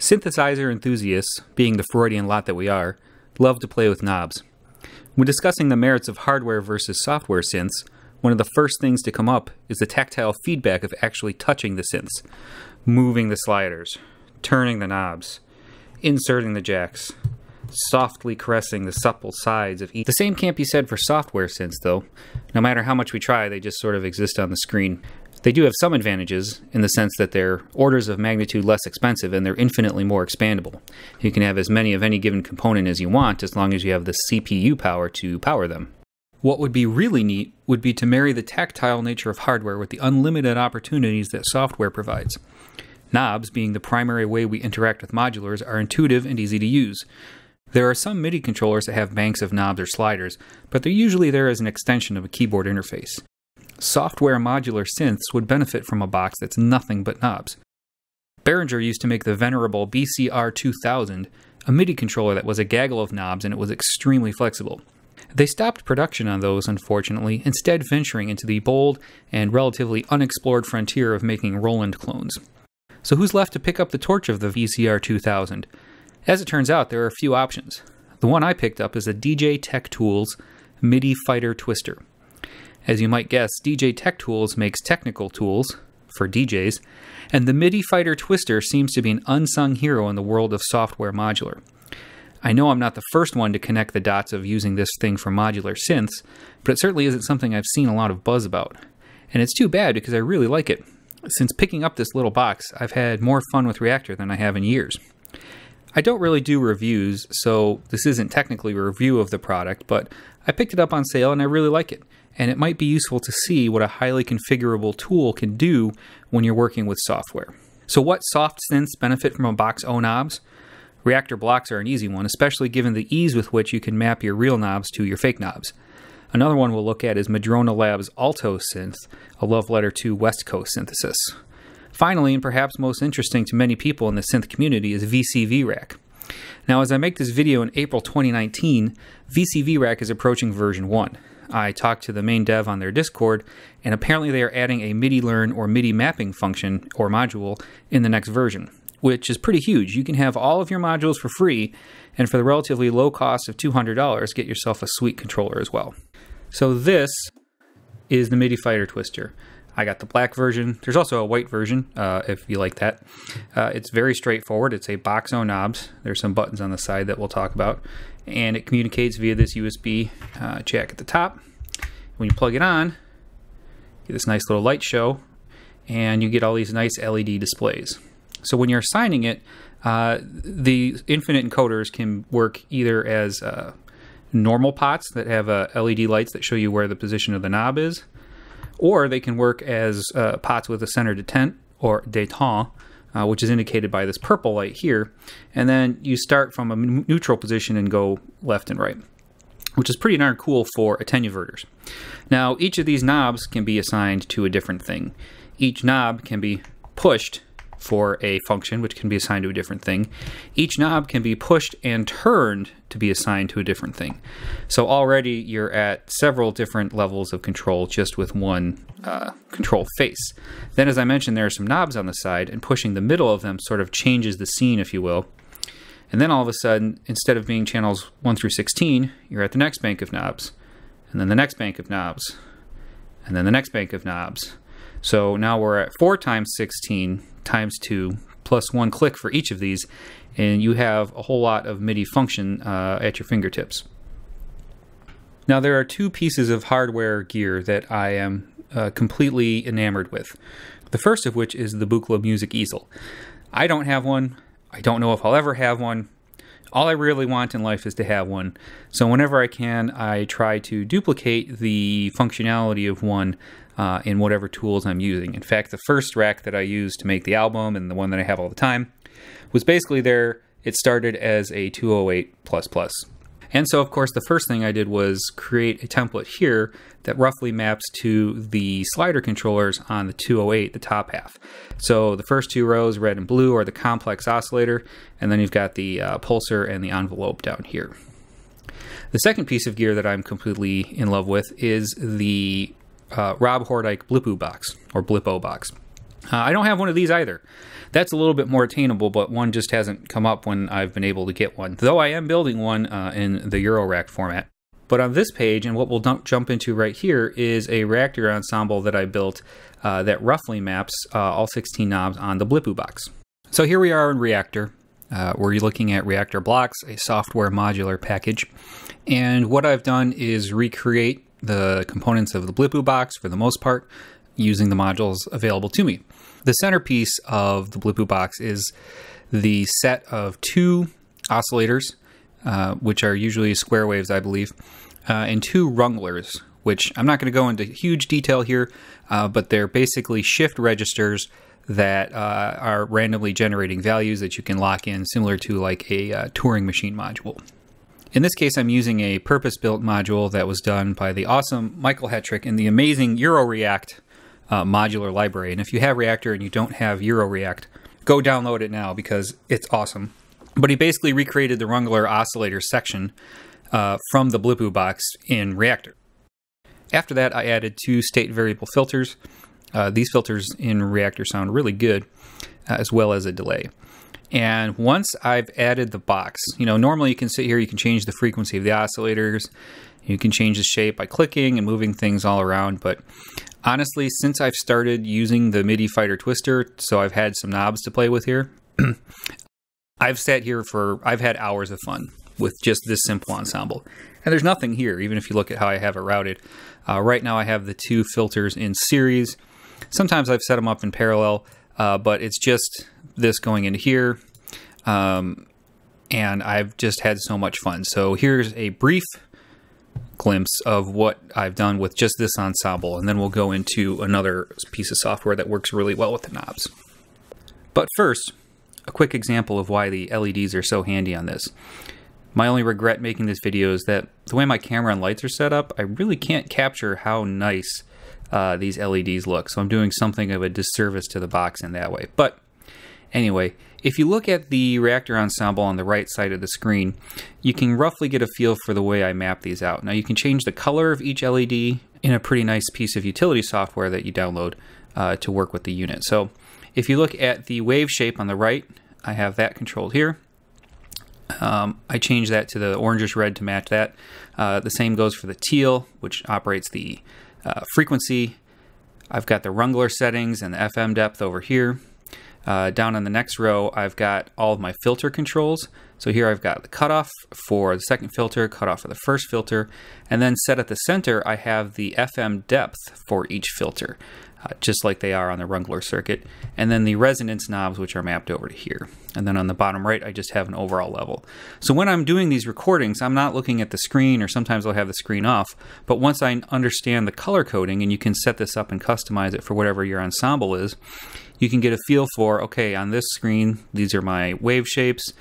Synthesizer enthusiasts, being the Freudian lot that we are, love to play with knobs. When discussing the merits of hardware versus software synths, one of the first things to come up is the tactile feedback of actually touching the synths, moving the sliders, turning the knobs, inserting the jacks, softly caressing the supple sides of each. The same can't be said for software synths though. No matter how much we try, they just sort of exist on the screen. They do have some advantages in the sense that they're orders of magnitude less expensive and they're infinitely more expandable. You can have as many of any given component as you want as long as you have the CPU power to power them. What would be really neat would be to marry the tactile nature of hardware with the unlimited opportunities that software provides. Knobs, being the primary way we interact with modulars, are intuitive and easy to use. There are some MIDI controllers that have banks of knobs or sliders, but they're usually there as an extension of a keyboard interface. Software modular synths would benefit from a box that's nothing but knobs. Behringer used to make the venerable BCR-2000, a MIDI controller that was a gaggle of knobs and it was extremely flexible. They stopped production on those, unfortunately, instead venturing into the bold and relatively unexplored frontier of making Roland clones. So who's left to pick up the torch of the VCR-2000? As it turns out, there are a few options. The one I picked up is the DJ Tech Tools MIDI Fighter Twister. As you might guess, DJ Tech Tools makes technical tools for DJs, and the MIDI Fighter Twister seems to be an unsung hero in the world of software modular. I know I'm not the first one to connect the dots of using this thing for modular synths, but it certainly isn't something I've seen a lot of buzz about. And it's too bad because I really like it. Since picking up this little box, I've had more fun with Reaktor than I have in years. I don't really do reviews, so this isn't technically a review of the product, but I picked it up on sale and I really like it, and it might be useful to see what a highly configurable tool can do when you're working with software. So what soft synths benefit from a box of knobs? Reaktor blocks are an easy one, especially given the ease with which you can map your real knobs to your fake knobs. Another one we'll look at is Madrona Labs' Aalto synth, a love letter to West Coast synthesis. Finally, and perhaps most interesting to many people in the synth community, is VCV Rack. Now, as I make this video in April 2019, VCV Rack is approaching version 1. I talked to the main dev on their Discord, and apparently they are adding a MIDI learn or MIDI mapping function or module in the next version, which is pretty huge. You can have all of your modules for free, and for the relatively low cost of $200, get yourself a sweet controller as well. So this is the MIDI Fighter Twister. I got the black version. There's also a white version, if you like that. It's very straightforward. It's a box of knobs. There's some buttons on the side that we'll talk about. And it communicates via this USB jack at the top. When you plug it on, you get this nice little light show, and you get all these nice LED displays. So when you're assigning it, the infinite encoders can work either as normal pots that have LED lights that show you where the position of the knob is, or they can work as pots with a center detent or détente, which is indicated by this purple light here. And then you start from a neutral position and go left and right, which is pretty darn cool for attenuverters. Now, each of these knobs can be assigned to a different thing. Each knob can be pushed for a function, which can be assigned to a different thing. Each knob can be pushed and turned to be assigned to a different thing. So already you're at several different levels of control just with one control face. Then, as I mentioned, there are some knobs on the side, and pushing the middle of them sort of changes the scene, if you will. And then all of a sudden, instead of being channels 1 through 16, you're at the next bank of knobs, and then the next bank of knobs, and then the next bank of knobs. So now we're at 4 times 16 times 2 plus one click for each of these, and you have a whole lot of MIDI function at your fingertips. Now, there are two pieces of hardware gear that I am completely enamored with. The first of which is the Buchla Music Easel. I don't have one. I don't know if I'll ever have one. All I really want in life is to have one. So whenever I can, I try to duplicate the functionality of one in whatever tools I'm using. In fact, the first rack that I used to make the album, and the one that I have all the time, was basically there. It started as a 208++. And so, of course, the first thing I did was create a template here that roughly maps to the slider controllers on the 208, the top half. So the first two rows, red and blue, are the complex oscillator, and then you've got the pulsar and the envelope down here. The second piece of gear that I'm completely in love with is the Rob Hordijk Blippoo Box, or Blippoo Box. I don't have one of these either. That's a little bit more attainable, but one just hasn't come up when I've been able to get one, though I am building one in the EuroRack format. But on this page, and what we'll jump into right here, is a Reaktor ensemble that I built that roughly maps all 16 knobs on the Blippoo box. So here we are in Reaktor. We're looking at Reaktor Blocks, a software modular package. And what I've done is recreate the components of the Blippoo box for the most part, using the modules available to me. The centerpiece of the Blippoo box is the set of two oscillators, which are usually square waves, I believe, and two runglers, which I'm not going to go into huge detail here, but they're basically shift registers that are randomly generating values that you can lock in, similar to like a Turing machine module. In this case, I'm using a purpose-built module that was done by the awesome Michael Hetrick in the amazing EuroReakt modular library. And if you have Reaktor and you don't have EuroReakt, go download it now because it's awesome. But he basically recreated the Rungler oscillator section from the Blippoo box in Reaktor. After that, I added two state variable filters. These filters in Reaktor sound really good, as well as a delay. And once I've added the box, you know, normally you can sit here, you can change the frequency of the oscillators, you can change the shape by clicking and moving things all around. But honestly, since I've started using the MIDI Fighter Twister, so I've had some knobs to play with here, I've had hours of fun with just this simple ensemble. And there's nothing here, even if you look at how I have it routed. Right now I have the two filters in series. Sometimes I've set them up in parallel, but it's just this going into here, and I've just had so much fun. So here's a brief glimpse of what I've done with just this ensemble, and then we'll go into another piece of software that works really well with the knobs. But first, a quick example of why the LEDs are so handy on this. My only regret making this video is that the way my camera and lights are set up, I really can't capture how nice these LEDs look, so I'm doing something of a disservice to the box in that way. But anyway, if you look at the Reaktor ensemble on the right side of the screen, you can roughly get a feel for the way I map these out. Now you can change the color of each LED in a pretty nice piece of utility software that you download to work with the unit. So if you look at the wave shape on the right, I have that controlled here. I changed that to the orangish red to match that. The same goes for the teal, which operates the frequency. I've got the Rungler settings and the FM depth over here. Down on the next row, I've got all of my filter controls. So here I've got the cutoff for the second filter, cutoff for the first filter, and then set at the center, I have the FM depth for each filter, just like they are on the Rungler circuit, and then the resonance knobs, which are mapped over to here. And then on the bottom right, I just have an overall level. So when I'm doing these recordings, I'm not looking at the screen, or sometimes I'll have the screen off, but once I understand the color coding, and you can set this up and customize it for whatever your ensemble is, you can get a feel for, okay, on this screen, these are my wave shapes,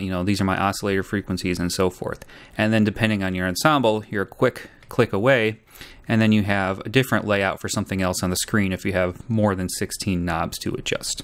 you know, these are my oscillator frequencies and so forth. And then depending on your ensemble, you're a quick click away, and then you have a different layout for something else on the screen if you have more than 16 knobs to adjust.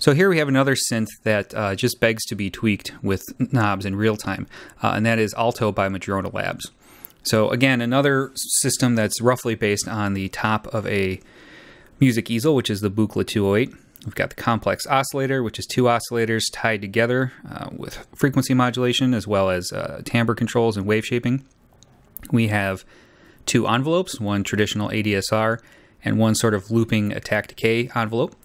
So here we have another synth that just begs to be tweaked with knobs in real time, and that is Aalto by Madrona Labs. So again, another system that's roughly based on the top of a music easel, which is the Buchla 208. We've got the complex oscillator, which is two oscillators tied together with frequency modulation, as well as timbre controls and wave shaping. We have two envelopes, one traditional ADSR and one sort of looping attack decay envelope.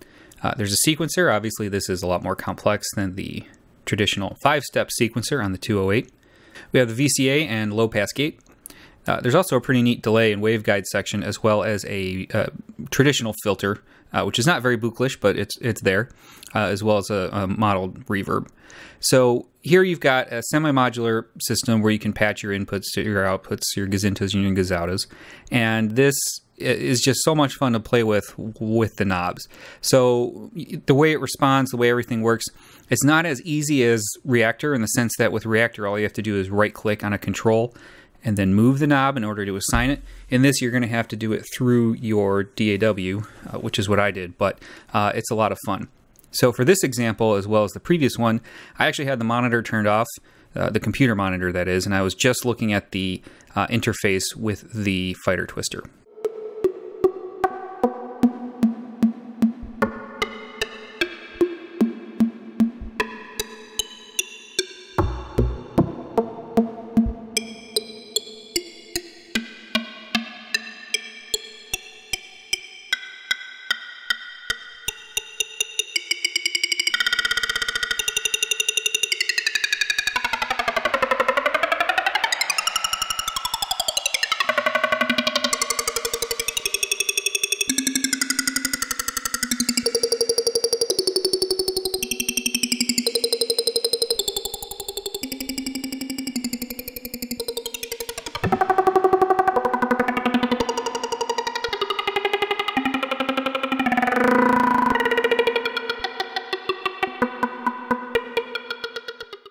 There's a sequencer. Obviously, this is a lot more complex than the traditional 5-step sequencer on the 208. We have the VCA and low-pass gate, There's also a pretty neat delay and waveguide section, as well as a traditional filter, which is not very Buchlish, but it's there, as well as a modeled reverb. So here you've got a semi-modular system where you can patch your inputs to your outputs, your Gazintas and your Gazoutas, and this is just so much fun to play with the knobs. So the way it responds, the way everything works, it's not as easy as Reaktor in the sense that with Reaktor all you have to do is right-click on a control and then move the knob in order to assign it. In this, you're going to have to do it through your DAW, which is what I did, but it's a lot of fun. So for this example, as well as the previous one, I actually had the monitor turned off, the computer monitor that is, and I was just looking at the interface with the Fighter Twister.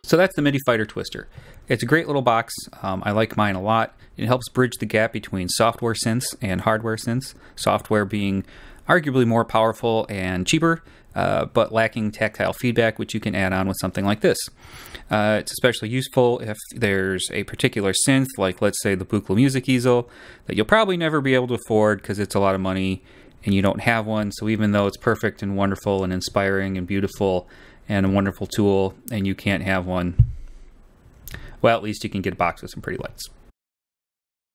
So that's the MIDI Fighter Twister. It's a great little box. I like mine a lot. It helps bridge the gap between software synths and hardware synths, software being arguably more powerful and cheaper, but lacking tactile feedback, which you can add on with something like this. It's especially useful if there's a particular synth, like let's say the Buchla Music Easel, that you'll probably never be able to afford because it's a lot of money and you don't have one. So even though it's perfect and wonderful and inspiring and beautiful, and a wonderful tool, and you can't have one, well, at least you can get a box with some pretty lights.